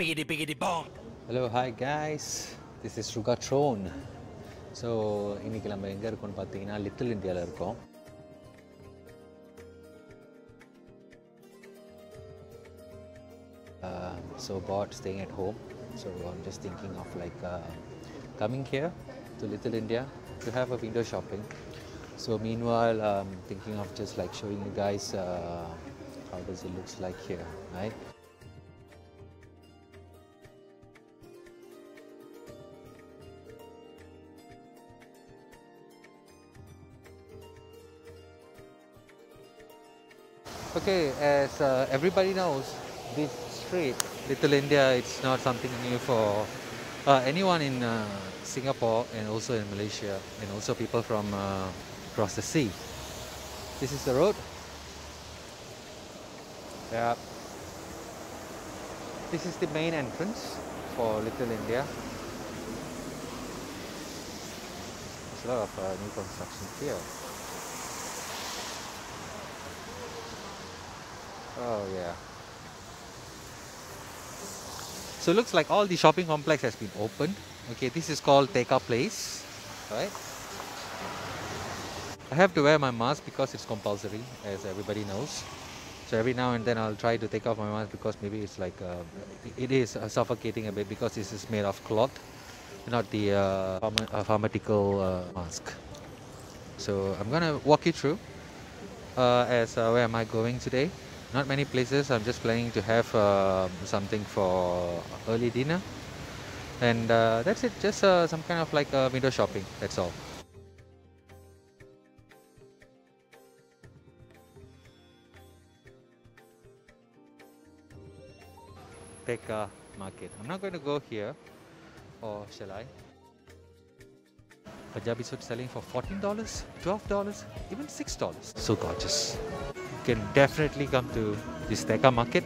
Biggity biggity bong. Hello, hi guys. This is Rugha Throne. So, today we are going to Little India. So, bought staying at home. So, I'm just thinking of like coming here to Little India to have a window shopping. So, meanwhile, I'm thinking of just like showing you guys how does it looks like here, right? Okay, as everybody knows, this street, Little India, it's not something new for anyone in Singapore and also in Malaysia and also people from across the sea. This is the road. Yeah. This is the main entrance for Little India. There's a lot of new construction here. Oh yeah. So it looks like all the shopping complex has been opened. Okay, this is called Tekka Place, right? I have to wear my mask because it's compulsory, as everybody knows. So every now and then I'll try to take off my mask because maybe it's like it is suffocating a bit because this is made of cloth, not the pharmaceutical mask. So I'm gonna walk you through as where am I going today. Not many places. I'm just planning to have something for early dinner, and that's it. Just some kind of like window shopping. That's all. Tekka market. I'm not going to go here, or shall I? Punjabi suit selling for $14, $12, even $6. So gorgeous. You can definitely come to this Tekka market.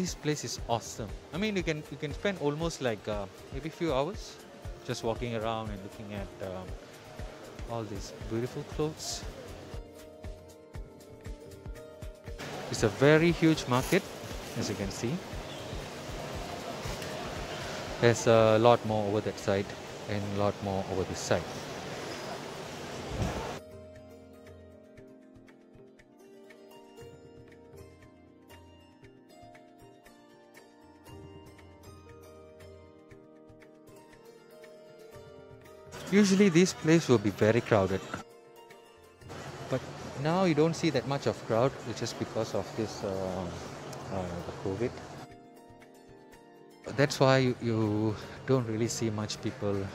This place is awesome. I mean, you can spend almost like maybe a few hours just walking around and looking at all these beautiful clothes. It's a very huge market, as you can see. There's a lot more over that side and a lot more over this side. Usually this place will be very crowded, but now you don't see that much of crowd, which is because of this the COVID. That's why you don't really see much people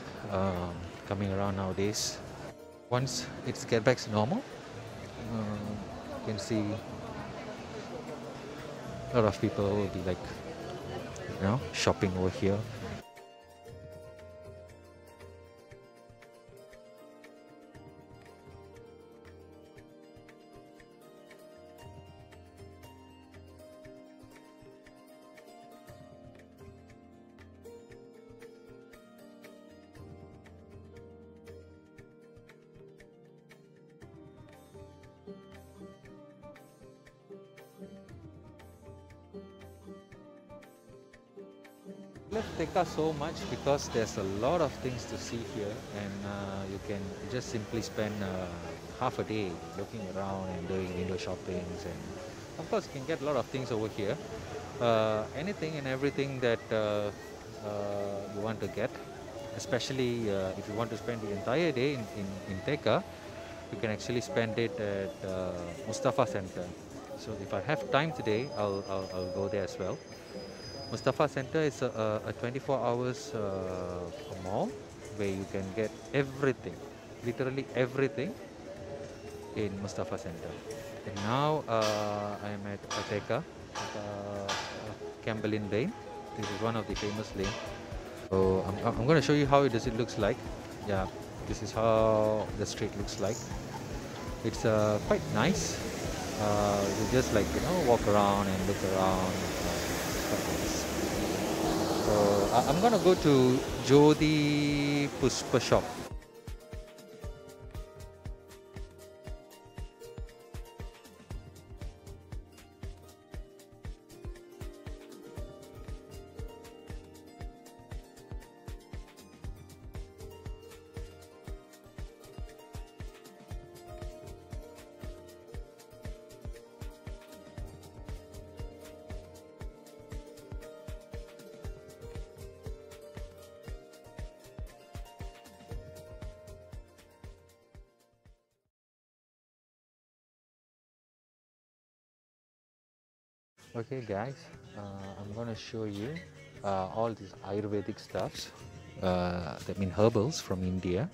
coming around nowadays. Once it gets back to normal, you can see a lot of people will be like, you know, shopping over here. I love Tekka so much because there's a lot of things to see here, and you can just simply spend half a day looking around and doing window shoppings, and of course you can get a lot of things over here, anything and everything that you want to get, especially if you want to spend the entire day in Tekka. You can actually spend it at Mustafa Centre. So if I have time today, I'll go there as well. Mustafa Centre is a 24-hour mall where you can get everything, literally everything in Mustafa Centre. And now I'm at Tekka, Campbellin Lane. This is one of the famous lanes. So I'm going to show you how it looks like. Yeah, This is how the street looks like. It's quite nice. You just like, you know, walk around and look around. It's quite nice. So I'm gonna go to Jothi Pushpa shop. Okay guys, I'm going to show you all these Ayurvedic stuffs, that mean herbals from India,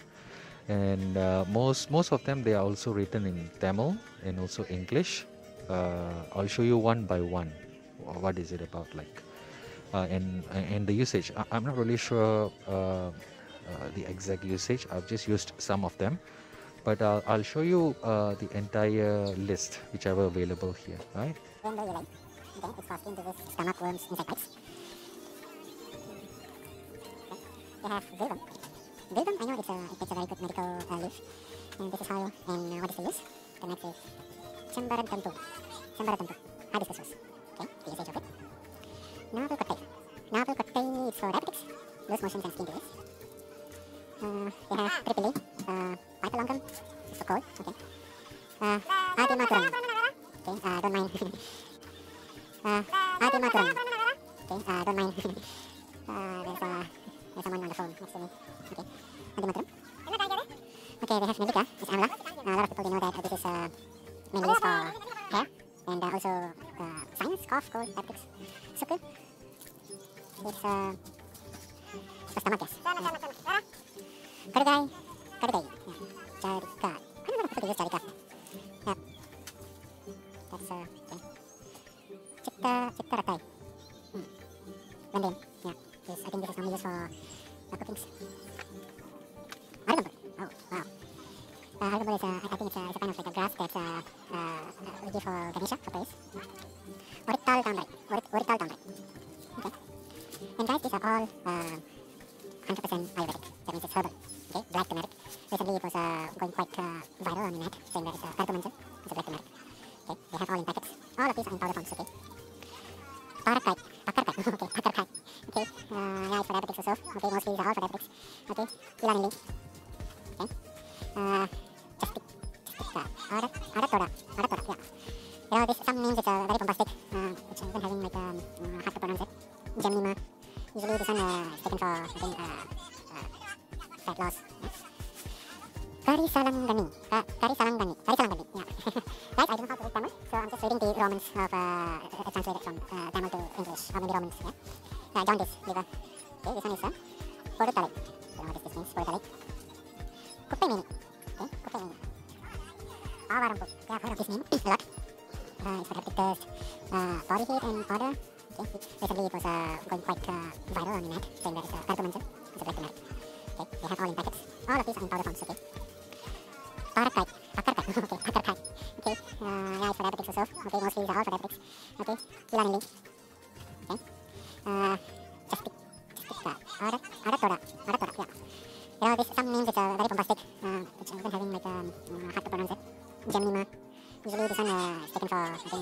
and most of them, they are also written in Tamil and also English. I'll show you one by one what is it about, like, and the usage. I'm not really sure the exact usage. I've just used some of them, but I'll show you the entire list whichever available here, right? Okay, it's for skin disease, stomach worms, insect bites. Okay. We have Bilbum. Bilbum, I know it's a very good medical leaf. And this is how and what is the use? The next is Chambaran Temple. Chambaran Temple. How does this use? Okay, the usage of it. Novel Kotte. Novel Kotte is for diabetics, loose motions and skin disease. We have Pripyli. Pipe longum. It's for cold. Okay. Okay, don't mind. Don't mind. There's someone on the phone next to me. Okay. Okay, we have Medica. It's Amla. A lot of people, they know that this is mainly used for hair. And also sinus, cough, cold, diabetics. Suku. It's for stomach gas. Kuradai. Kuradai. Jariga. I don't know if people use Jariga. Yeah. That's okay. Akarkai. Blending. Yeah. I think this is only used for cooking. Arigambo. Oh, wow. Arigambo is, I think it's a kind of like a grass that's we give for Ganesha, for praise. Orital downright. Orital downright. Okay. And guys, these are all 100% Ayurvedic. That means it's herbal. Okay. Black turmeric. Recently it was going quite viral on the net, saying that it's a cardamomen. It's a black turmeric. Okay. They have all in packets. All of these are in powder forms. Okay. Akarkai. Akarkai. Okay, akarkai. Okay, yeah, it's for diabetics also. Okay, mostly these are all for diabetics. Okay, ilanili. Okay. Chastik. Chastika. Aratoda. Aratoda, yeah. You know, some names it's very bombastic, which I'm having like hard to pronounce it. Gemini ma. Usually this one is taken for, I think, fat loss. Yeah. Kari salanggani. Kari salanggani. Kari salanggani, yeah. Guys, I don't know how to read Tamil, so I'm just reading the Romans of, translated from Tamil to English, or maybe Romans, yeah? Jaundice, liver. Okay, this one is Porutale. I don't know what this means, Porutale. Kuppenini. Okay, Kuppenini. Avarampu. Yeah, I've heard of this name a lot. It's for hectic thirst, body heat and odor. Okay, recently it was going quite viral on the net, saying that it's Tarkumanjal. It's a black turmeric. Okay, they have all in packets. All of these are in powder forms, okay? Parakai. Akarkai. Okay, akarkai. Okay, yeah, it's for diabetics also. Okay, mostly these are all for diabetics. Okay, ilanili. Okay, chastik. Chastika. Aratoda. Aratoda, yeah. You know, some names it's very bombastic, which I'm having like hard to pronounce it. Gemini ma. Usually this one is taken for, I think,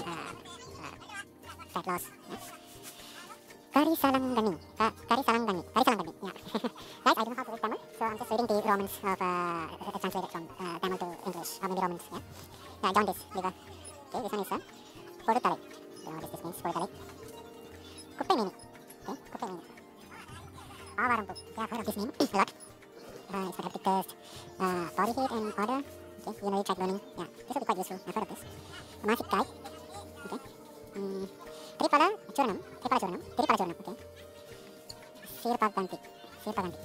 fat loss. Yeah. Kari salanggani. Kari salanggani. Kari salanggani, yeah. Guys, I don't know how to read Tamil, so I'm just reading the Romans of, translated from Tamil to English, or maybe Romans, yeah? Yeah, jaundice, liver. Okay, this one is Porutale. Don't know what this means, Porutale. Kuppenini. Okay, Kuppenini. Avarampu. Yeah, I've heard of this name a lot. It's for hectic thirst, body heat and odor. Okay, urinary tract burning. Yeah, this will be quite useful. I've heard of this. Masikai. Okay. Tripala churna. Tripala churna. Tripala churna. Okay. Serangoon danti. Serangoon danti.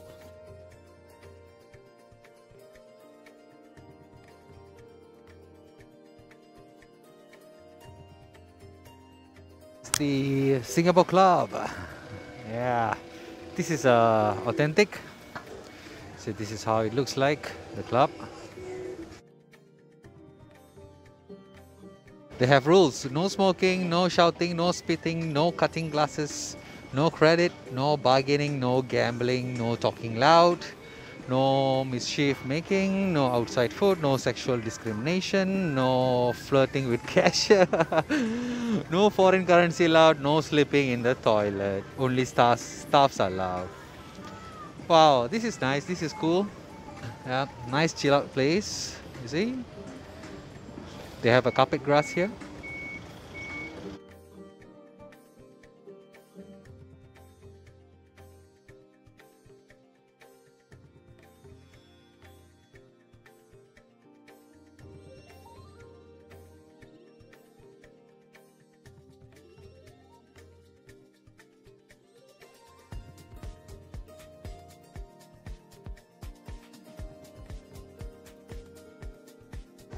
The Singapore club, yeah, this is authentic, So this is how it looks like, the club. They have rules, no smoking, no shouting, no spitting, no cutting glasses, no credit, no bargaining, no gambling, no talking loud, no mischief making, no outside food, no sexual discrimination, no flirting with cashier, no foreign currency allowed, no sleeping in the toilet, only staffs allowed. Wow, this is nice, this is cool. Yeah, nice chill out place, you see. They have a carpet grass here.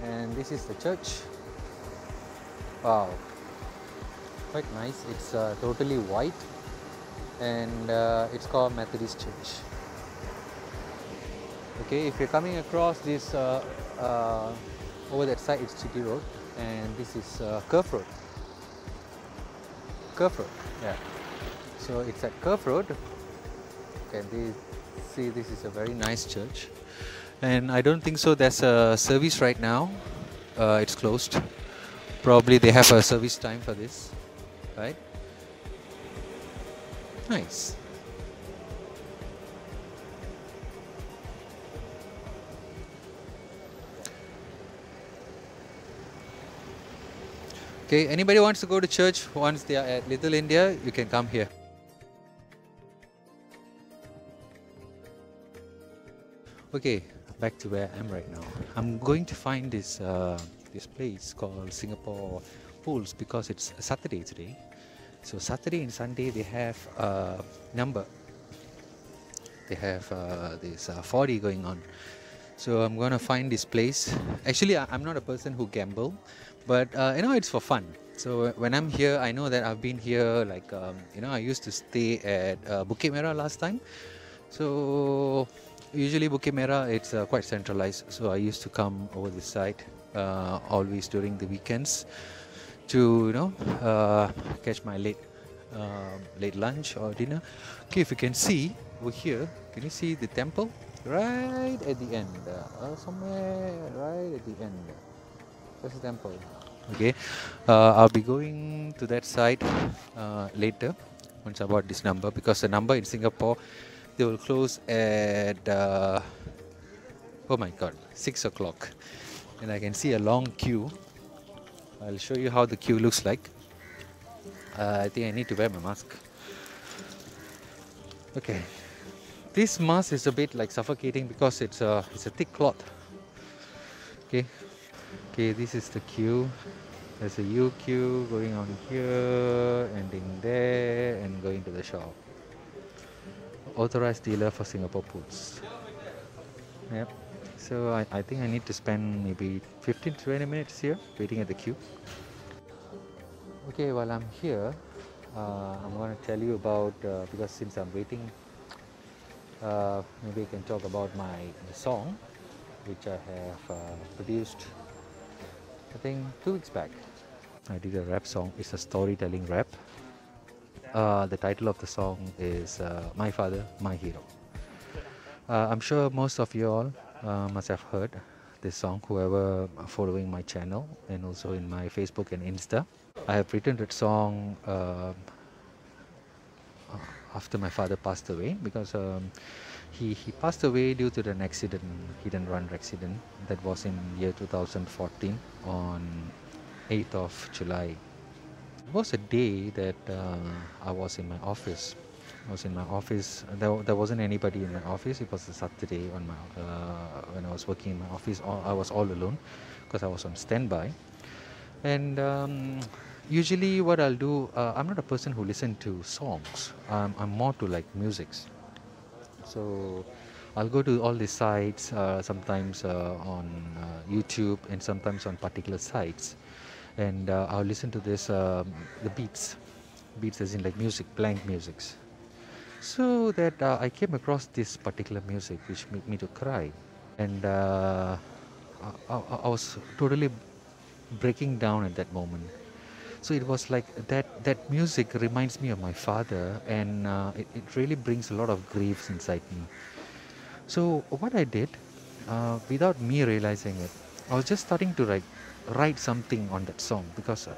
And this is the church. Wow, quite nice. It's totally white, and it's called Methodist Church. Okay, if you're coming across this over that side, it's Chitty Road, and this is Curve Road. Curve Road, yeah. So it's at Curve Road. Can you see? This is a very nice church. And I don't think so there's a service right now. It's closed. Probably they have a service time for this, right? Nice. Okay, anybody wants to go to church once they are at Little India, you can come here. Okay. Back to where I am right now. I'm going to find this this place called Singapore Pools because it's Saturday today. So Saturday and Sunday they have a number. They have this 4D going on. So I'm gonna find this place. Actually, I'm not a person who gamble, but you know, it's for fun. So when I'm here, I know that I've been here like you know, I used to stay at Bukit Merah last time. So usually Bukit Merah, it's quite centralized, so I used to come over this side always during the weekends to, you know, catch my late lunch or dinner. Okay, if you can see over here, can you see the temple right at the end? Somewhere right at the end, that's the temple. Okay, I'll be going to that side later once I bought this number, because the number in Singapore, they will close at oh my god, 6 o'clock, and I can see a long queue. I'll show you how the queue looks like. I think I need to wear my mask. Okay, this mask is a bit like suffocating because it's a thick cloth. Okay, this is the queue. There's a U queue going on here, ending there, and going to the shop. Authorized dealer for Singapore Pools. Yep. So I think I need to spend maybe 15-20 minutes here waiting at the queue. Okay, while I'm here, I'm going to tell you about because since I'm waiting, maybe I can talk about the song which I have produced. I think 2 weeks back, I did a rap song. It's a storytelling rap. The title of the song is My Father, My Hero. I'm sure most of you all must have heard this song, whoever following my channel and also in my Facebook and Insta. I have written that song after my father passed away, because he passed away due to an accident, hit-and-run accident that was in year 2014 on 8th of July. It was a day that I was in my office. There wasn't anybody in my office. It was a Saturday on my when I was working in my office. I was all alone because I was on standby. And usually, what I'll do, I'm not a person who listens to songs. I'm more to like musics. So I'll go to all these sites. Sometimes on YouTube and sometimes on particular sites. And I'll listen to this, the beats as in like music, blank musics. So that I came across this particular music which made me to cry, and I was totally breaking down at that moment. So it was like that music reminds me of my father, and it really brings a lot of griefs inside me. So what I did, without me realizing it, I was just starting to write something on that song, because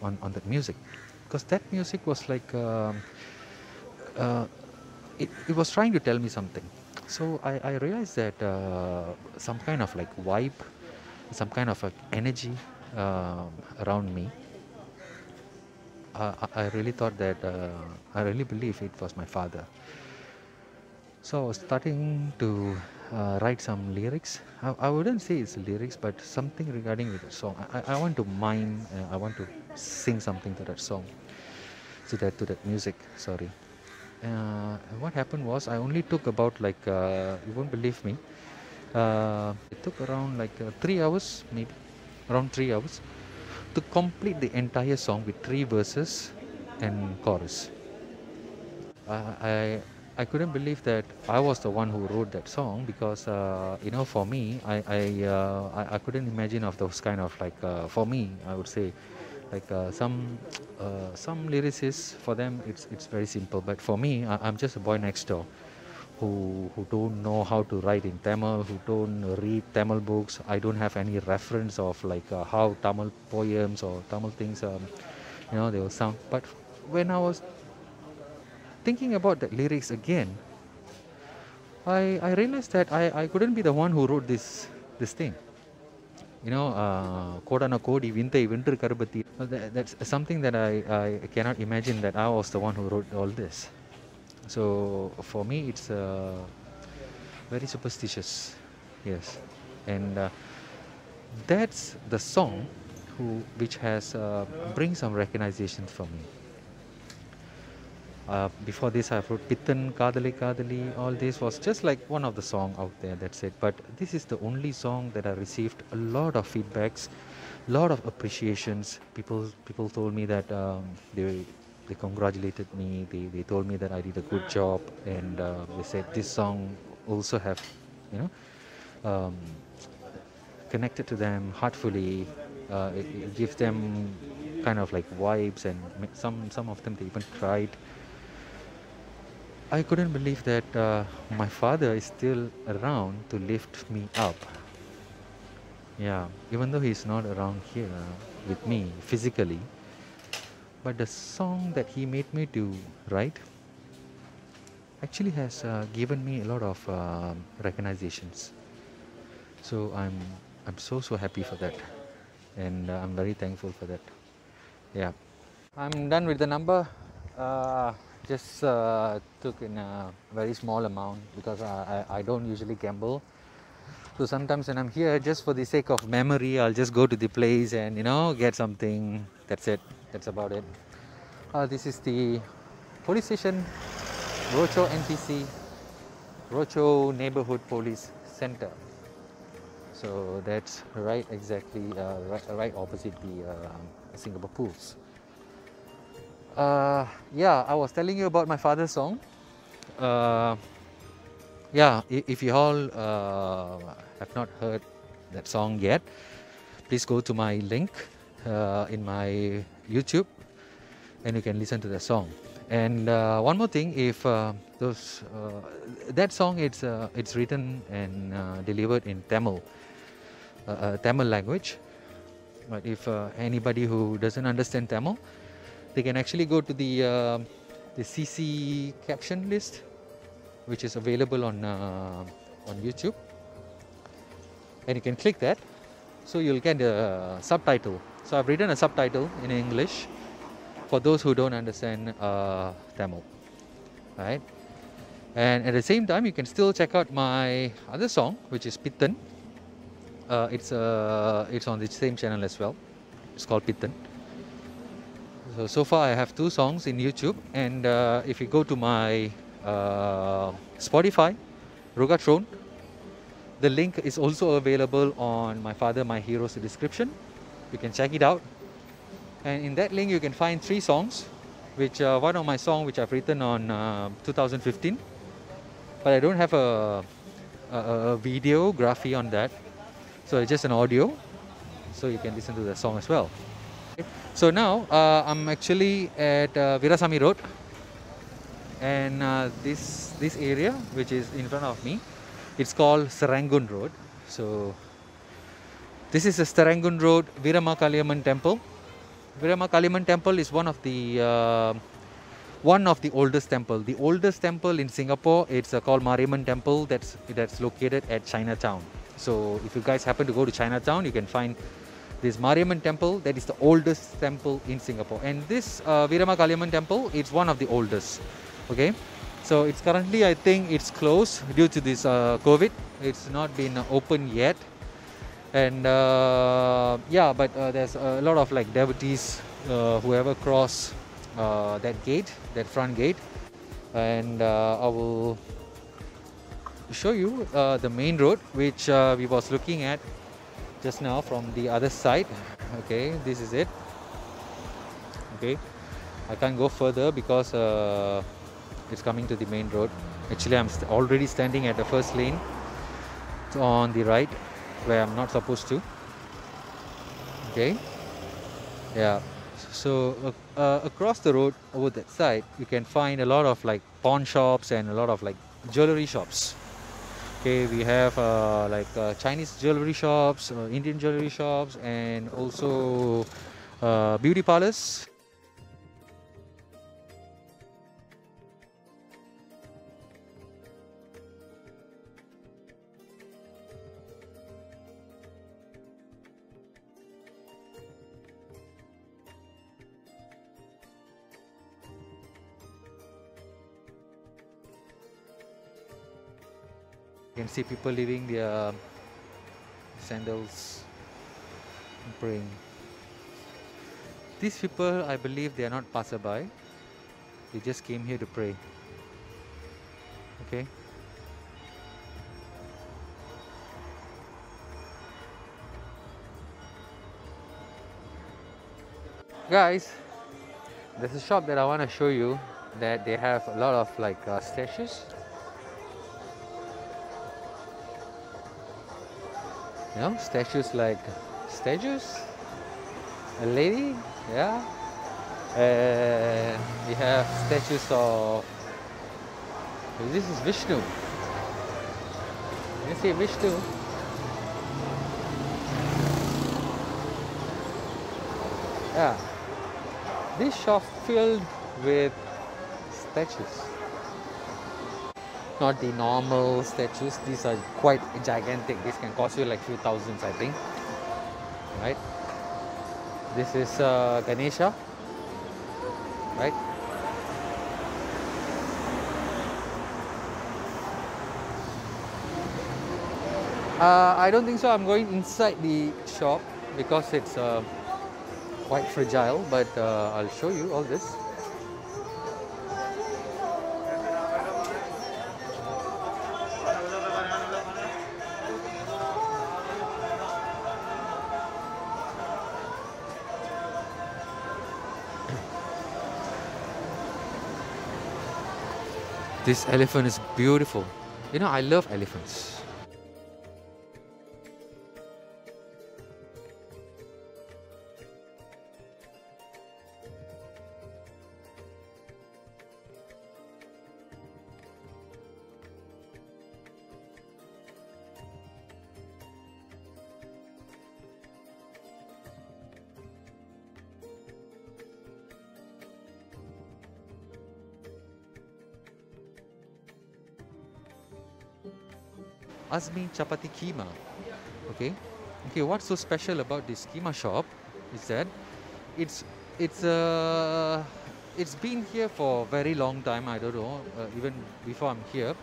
on that music, because that music was like it was trying to tell me something. So I realized that some kind of like vibe, some kind of energy around me. I really thought that I really believe it was my father. So I was starting to write some lyrics. I wouldn't say it's lyrics, but something regarding with the song. I want to mime, I want to sing something to that song, to that music. Sorry. What happened was, I only took about like you won't believe me. It took around like 3 hours, maybe around 3 hours, to complete the entire song with 3 verses and chorus. I couldn't believe that I was the one who wrote that song, because you know, for me, I couldn't imagine of those kind of like for me, I would say, like some lyricists, for them it's very simple, but for me, I'm just a boy next door who don't know how to write in Tamil, who don't read Tamil books. I don't have any reference of like how Tamil poems or Tamil things, you know, they will sound. But when I was thinking about the lyrics again, I realized that I couldn't be the one who wrote this thing. You know, Kodana Kodi Vintai Vinter Karbati. That's something that I cannot imagine, that I was the one who wrote all this. So for me, it's very superstitious, yes. And that's the song which has bring some recognition for me. Before this, I wrote Pittan, Kadali Kadali. All this was just like one of the songs out there, that's it. But this is the only song that I received a lot of feedbacks, a lot of appreciations. People told me that they congratulated me, they told me that I did a good job, and they said this song also have, you know, connected to them heartfully. It gives them kind of like vibes, and some of them, they even cried. I couldn't believe that my father is still around to lift me up. Yeah, even though he's not around here with me physically, but the song that he made me to write actually has given me a lot of recognitions. So I'm so happy for that, and I'm very thankful for that. Yeah, I'm done with the number. Just took in a very small amount, because I don't usually gamble. So sometimes when I'm here, just for the sake of memory, I'll just go to the place and, you know, get something. That's it. That's about it. This is the police station, Rocho NPC, Rocho Neighborhood Police Centre. So that's right, exactly right opposite the Singapore Pools. Yeah, I was telling you about my father's song. Yeah, if you all have not heard that song yet, please go to my link in my YouTube, and you can listen to the song. And one more thing, if those that song, it's written and delivered in Tamil, Tamil language. But if anybody who doesn't understand Tamil, they can actually go to the CC caption list, which is available on YouTube, and you can click that, so you'll get the subtitle. So I've written a subtitle in English for those who don't understand Tamil, right? And at the same time, you can still check out my other song, which is Pittan. It's on the same channel as well. It's called Pittan. So far, I have 2 songs in YouTube, and if you go to my Spotify, Rugha Throne, the link is also available on my Father, My Hero's description. You can check it out, and in that link you can find 3 songs which one of my songs which I've written on 2015, but I don't have a videography on that, so it's just an audio, so you can listen to the song as well. So now I'm actually at Veeramakaliamman Road, and this area which is in front of me, it's called Serangoon Road. So this is the Serangoon Road Veeramakaliamman Temple. Veeramakaliamman Temple is one of the oldest temple. The oldest temple in Singapore, it's called Mariamman Temple. That's located at Chinatown. So if you guys happen to go to Chinatown, you can find this Mariamman Temple. That is the oldest temple in Singapore. And this Veeramakaliamman Temple, it's one of the oldest. Okay, so it's currently, I think it's closed due to this COVID. It's not been open yet. And yeah, but there's a lot of like devotees whoever cross that gate, that front gate. And I will show you the main road which we was looking at just now from the other side. Okay, this is it. Okay, I can't go further because it's coming to the main road. Actually, I'm already standing at the first lane on the right, where I'm not supposed to. Okay, yeah. So across the road over that side, you can find a lot of like pawn shops and a lot of like jewelry shops. Okay, we have Chinese jewelry shops, Indian jewelry shops, and also beauty parlors. You can see people leaving their sandals and praying. These people, I believe, they are not passerby. They just came here to pray. Okay. Guys, there's a shop that I want to show you that they have a lot of like stashes. You know, statues like statues, a lady, yeah. We have statues of, this is Vishnu. You see Vishnu. Yeah. This shop filled with statues. Not the normal statues, these are quite gigantic. This can cost you like few thousands, I think. Right? This is Ganesha. Right? I don't think so. I'm going inside the shop because it's quite fragile, but I'll show you all this. This elephant is beautiful. You know, I love elephants. Azmi Chapati Keema. Okay, what's so special about this keema shop is that it's been here for a very long time. I don't know, even before I'm here.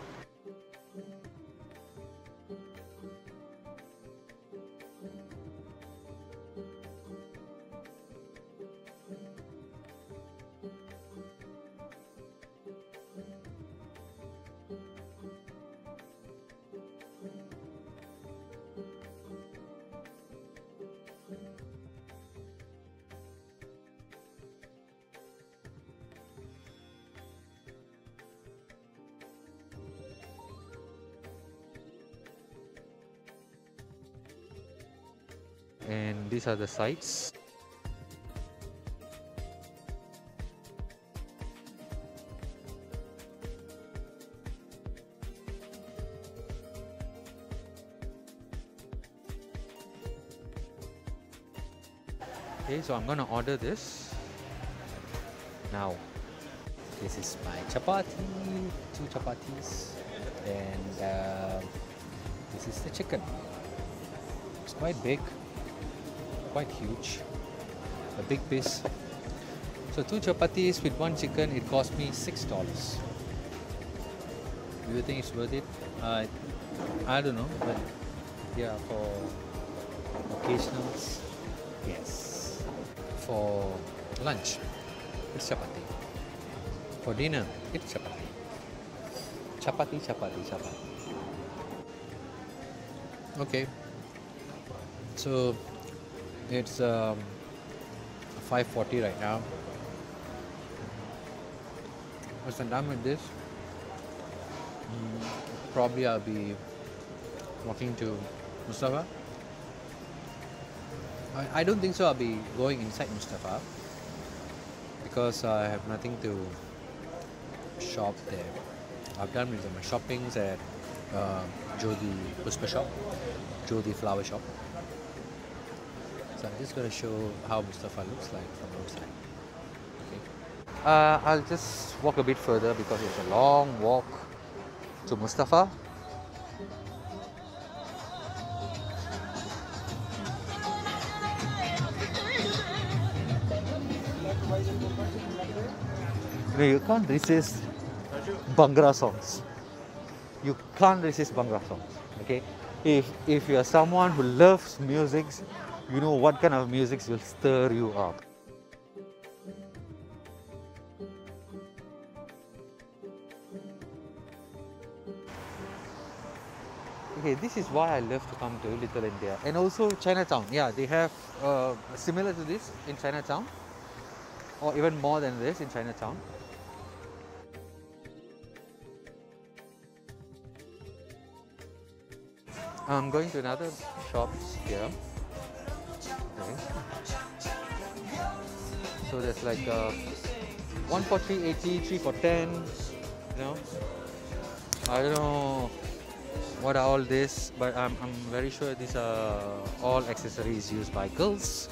and these are the sites. Okay, so I'm gonna order this now. This is my chapati, 2 chapatis, and this is the chicken. It's quite big, quite huge, a big piece. So 2 chapatis with 1 chicken, it cost me $6. Do you think it's worth it? I don't know, but yeah, for occasionals, yes. For lunch, it's chapati. For dinner, it's chapati. Chapati, chapati, chapati. Okay. So, it's 5:40 right now. Once I'm done with this, probably I'll be walking to Mustafa. I don't think so I'll be going inside Mustafa because I have nothing to shop there. I've done with my shoppings at Jothi Pushpa shop, Jothi flower shop. So I'm just going to show how Mustafa looks like from outside. Okay. I'll just walk a bit further because it's a long walk to Mustafa. No, you can't resist Bhangra songs. You can't resist Bhangra songs. Okay, if you are someone who loves music, you know what kind of music will stir you up. Okay, this is why I love to come to Little India and also Chinatown. Yeah, they have similar to this in Chinatown, or even more than this in Chinatown. I'm going to another shop here. Okay. So there's like a 1 for 380, 3 for 10, you know. I don't know what are all this, but I'm very sure these are all accessories used by girls.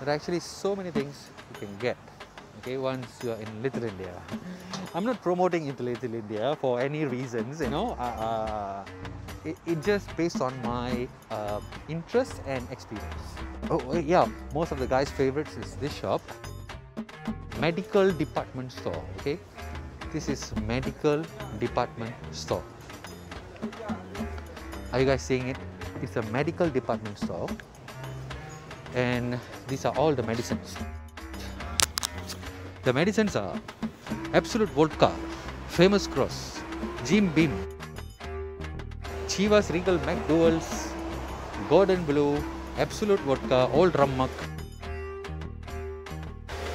There are actually so many things you can get, okay, once you are in Little India. I'm not promoting Little India for any reasons, you know. It just based on my interest and experience. Oh yeah, most of the guys' favorites is this shop, Medical Department Store. Okay, this is Medical Department Store. Are you guys seeing it? It's a Medical Department Store. And these are all the medicines. The medicines are Absolute Vodka, Famous Cross, Jim Beam, Chivas Regal McDowell's, Gordon Blue, Absolute Vodka, Old Rum Muck,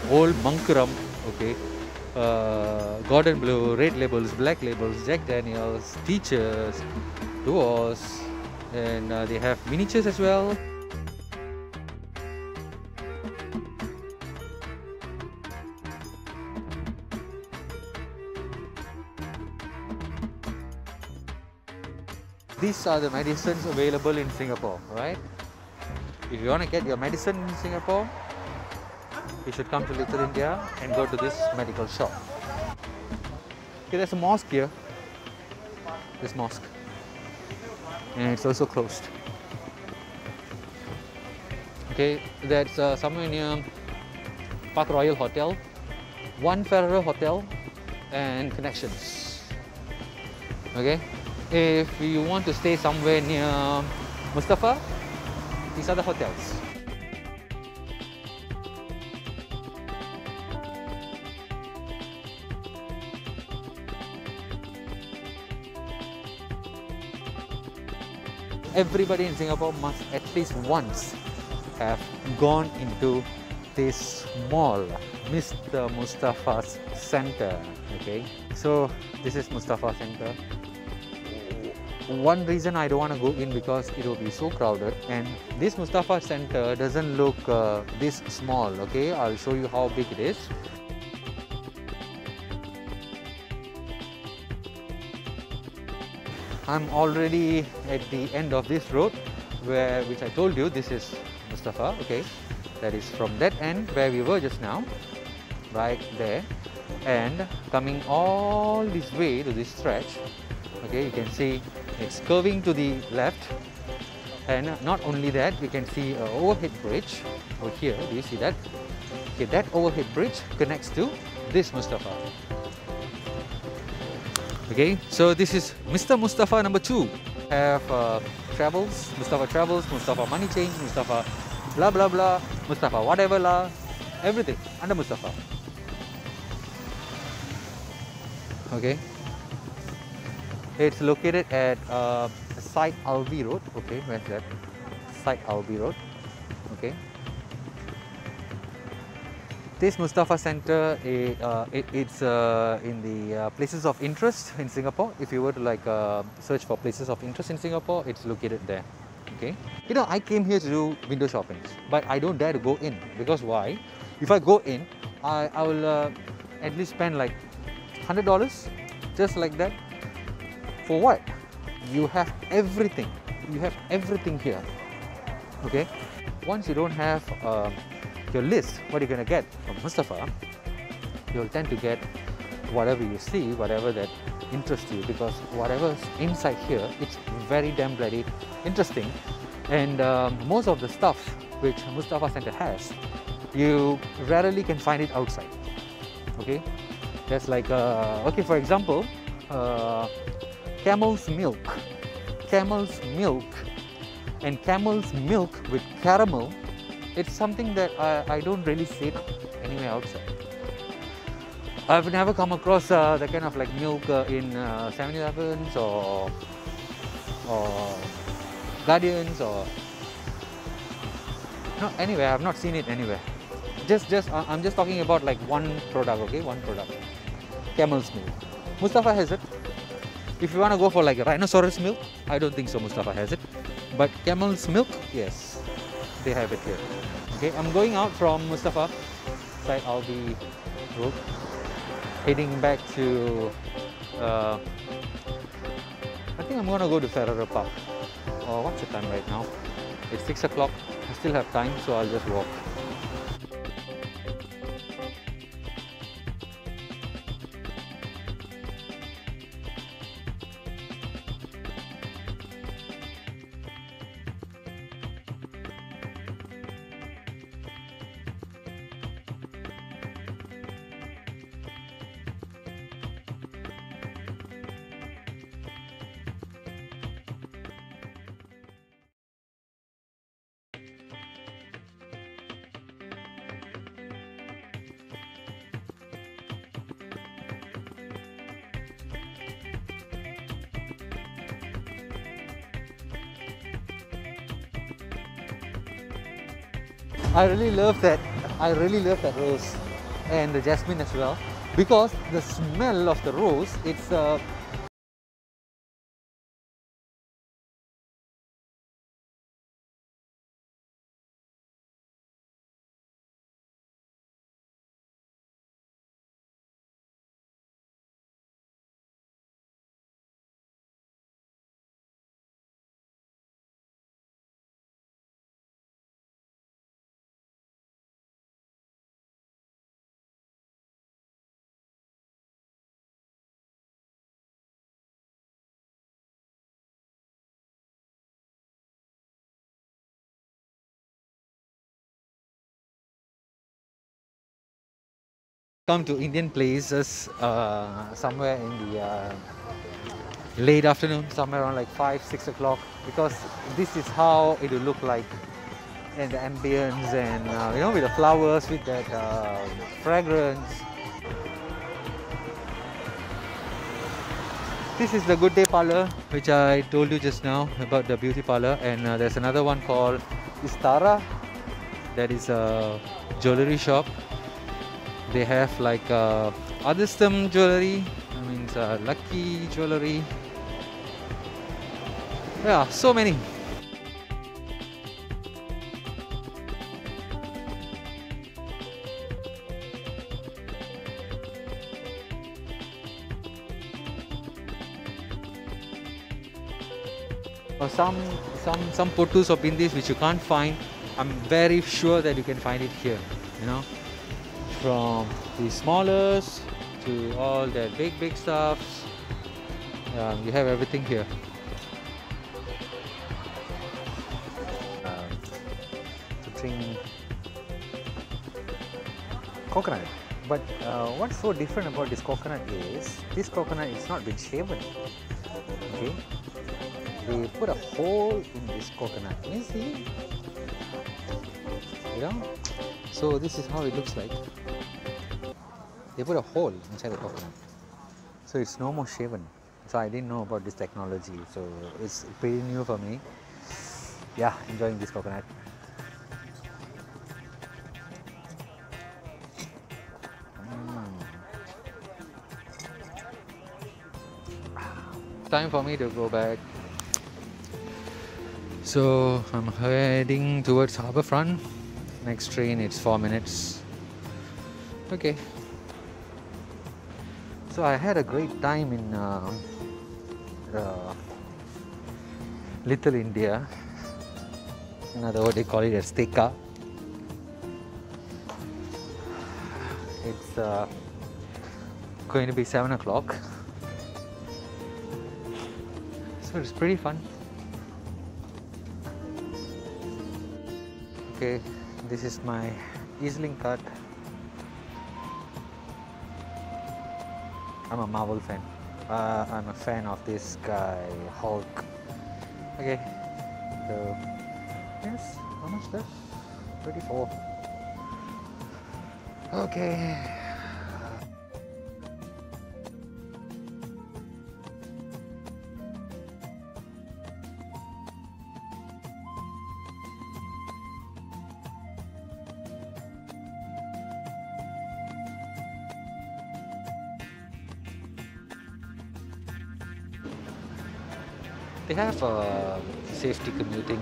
Old Monk Rum, okay, Gordon Blue, Red Labels, Black Labels, Jack Daniels, Teachers, Duos, and they have miniatures as well. These are the medicines available in Singapore, right? If you want to get your medicine in Singapore, you should come to Little India and go to this medical shop. Okay, there's a mosque here. This mosque. And it's also closed. Okay, that's somewhere near Park Royal Hotel, One Farrer Hotel, and Connections. Okay, if you want to stay somewhere near Mustafa, these are the hotels. Everybody in Singapore must at least once have gone into this mall, Mr. Mustafa's Centre. Okay, so this is Mustafa Centre. One reason I don't want to go in because it will be so crowded, and this Mustafa Centre doesn't look this small. Okay, I'll show you how big it is. I'm already at the end of this road, which I told you this is Mustafa. Okay, that is from that end where we were just now, right there, and coming all this way to this stretch. Okay, you can see it's curving to the left, and not only that, you can see an overhead bridge over here. Do you see that? Okay, that overhead bridge connects to this Mustafa. Okay, so this is Mr. Mustafa number 2. I have Travels, Mustafa Travels, Mustafa Money Change, Mustafa blah blah blah, Mustafa whatever lah, everything under Mustafa. Okay, it's located at Syed Alwi Road. Okay, where's that? Syed Alwi Road. Okay, this Mustafa Centre, it's in the places of interest in Singapore. If you were to like search for places of interest in Singapore, it's located there. Okay, you know, I came here to do window shopping, but I don't dare to go in because why? If I go in, I will at least spend like $100 just like that. For what? You have everything. You have everything here. Okay, once you don't have your list, what you're gonna get from Mustafa, you'll tend to get whatever you see, whatever that interests you, because whatever's inside here, it's very damn bloody interesting. And most of the stuff which Mustafa Centre has, you rarely can find it outside. Okay, that's like okay, for example, Camel's Milk, and Camel's Milk with caramel. It's something that I don't really see anywhere outside. I've never come across the kind of like milk in 7-Elevens or Guardians or no, anywhere. I've not seen it anywhere. I'm just talking about like one product, okay? One product, Camel's Milk. Mustafa has it. If you want to go for like a rhinoceros milk, I don't think so Mustafa has it. But Camel's Milk, yes, they have it here. Okay, I'm going out from Mustafa Syed Alwi Road, heading back to I think I'm gonna go to Ferrara Park. Oh, what's the time right now? It's 6 o'clock. I still have time, so I'll just walk. I really love that rose and the jasmine as well, because the smell of the rose, it's Come to Indian places somewhere in the late afternoon, somewhere around like 5-6 o'clock, because this is how it will look like, and the ambience, and you know, with the flowers, with that fragrance. This is the Good Day Parlour, which I told you just now about, the beauty parlour, and there's another one called Istara, that is a jewellery shop. They have like Adistham jewellery, I mean Lucky jewellery. Yeah, so many. Some potus or bindis which you can't find, I'm very sure that you can find it here, you know. From the smallest to all the big stuffs, you have everything here. Something coconut, but what's so different about this coconut is this coconut is not been shaven. Okay, they put a hole in this coconut. Can you see? You know, so this is how it looks like. They put a hole inside the coconut, so it's no more shaven. So I didn't know about this technology, so it's pretty new for me. Yeah, enjoying this coconut. Time for me to go back. So I'm heading towards Harbourfront. Next train, it's 4 minutes. Okay. So I had a great time in Little India. Another word, they call it as Tekka. It's going to be 7 o'clock. So it's pretty fun. Okay. This is my EaseLink card. I'm a Marvel fan. I'm a fan of this guy, Hulk. Okay, so yes, how much left? 34. Okay. They have safety commuting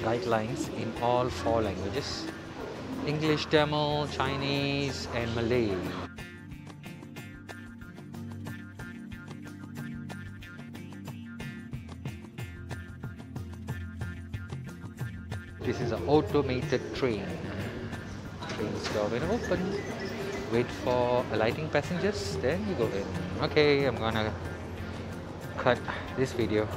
guidelines in all 4 languages: English, Tamil, Chinese and Malay. This is an automated train. Trains door when open, wait for alighting passengers, then you go in. Okay, I'm gonna cut this video.